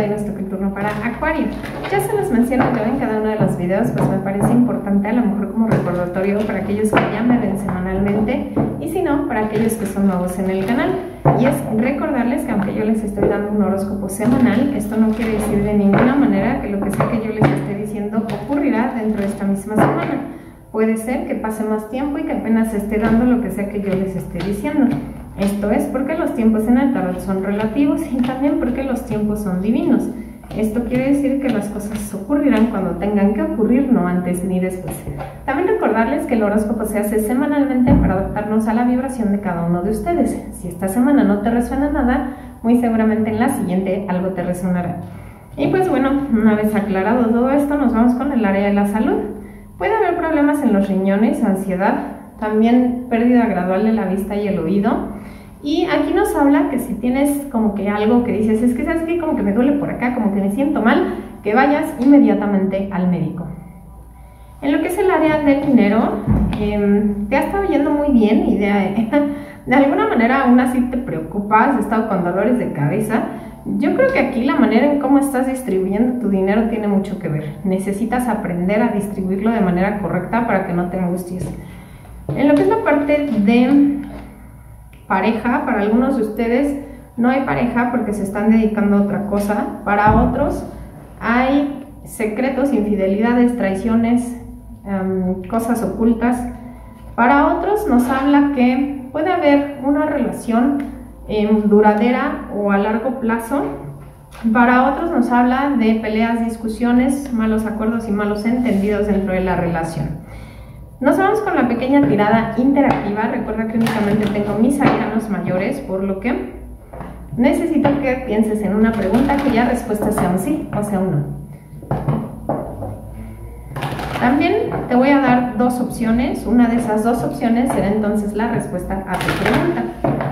traigo este turno para Acuario. Ya se los menciono yo en cada uno de los videos, pues me parece importante a lo mejor como recordatorio para aquellos que ya me ven semanalmente y si no, para aquellos que son nuevos en el canal. Y es recordarles que aunque yo les estoy dando un horóscopo semanal, esto no quiere decir de ninguna manera que lo que sea que yo les esté diciendo ocurrirá dentro de esta misma semana. Puede ser que pase más tiempo y que apenas esté dando lo que sea que yo les esté diciendo. Esto es porque los tiempos en el tarot son relativos y también porque los tiempos son divinos. Esto quiere decir que las cosas ocurrirán cuando tengan que ocurrir, no antes ni después. También recordarles que el horóscopo se hace semanalmente para adaptarnos a la vibración de cada uno de ustedes. Si esta semana no te resuena nada, muy seguramente en la siguiente algo te resonará. Y pues bueno, una vez aclarado todo esto, nos vamos con el área de la salud. Puede haber problemas en los riñones, ansiedad, también pérdida gradual de la vista y el oído. Y aquí nos habla que si tienes como que algo que dices, es que sabes que como que me duele por acá, como que me siento mal, que vayas inmediatamente al médico. En lo que es el área del dinero, te ha estado yendo muy bien y de alguna manera aún así te preocupas, has estado con dolores de cabeza. Yo creo que aquí la manera en cómo estás distribuyendo tu dinero tiene mucho que ver. Necesitas aprender a distribuirlo de manera correcta para que no te angusties. En lo que es la parte de pareja, para algunos de ustedes no hay pareja porque se están dedicando a otra cosa, para otros hay secretos, infidelidades, traiciones, cosas ocultas. Para otros nos habla que puede haber una relación duradera o a largo plazo, para otros nos habla de peleas, discusiones, malos acuerdos y malos entendidos dentro de la relación. Nos vamos con la pequeña tirada interactiva. Recuerda que únicamente tengo mis arcanos mayores, por lo que necesito que pienses en una pregunta cuya respuesta sea un sí o sea un no. También te voy a dar dos opciones. Una de esas dos opciones será entonces la respuesta a tu pregunta.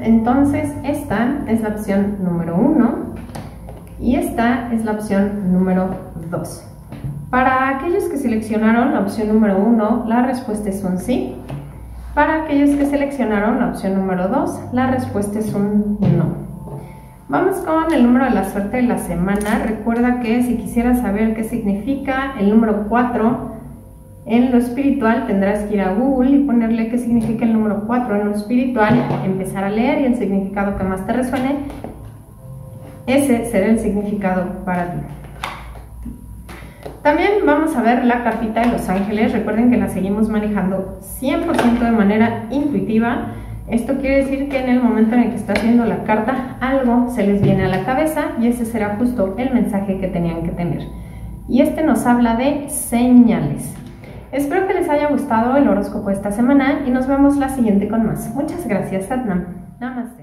Entonces esta es la opción número 1. Y esta es la opción número 2. Para aquellos que seleccionaron la opción número 1, la respuesta es un sí. Para aquellos que seleccionaron la opción número 2, la respuesta es un no. Vamos con el número de la suerte de la semana. Recuerda que si quisieras saber qué significa el número 4 en lo espiritual, tendrás que ir a Google y ponerle qué significa el número 4 en lo espiritual, empezar a leer y el significado que más te resuene, ese será el significado para ti. También vamos a ver la cartita de los ángeles. Recuerden que la seguimos manejando 100% de manera intuitiva. Esto quiere decir que en el momento en el que estás viendo la carta, algo se les viene a la cabeza y ese será justo el mensaje que tenían que tener. Y este nos habla de señales. Espero que les haya gustado el horóscopo esta semana y nos vemos la siguiente con más. Muchas gracias, Satnam. Namasté.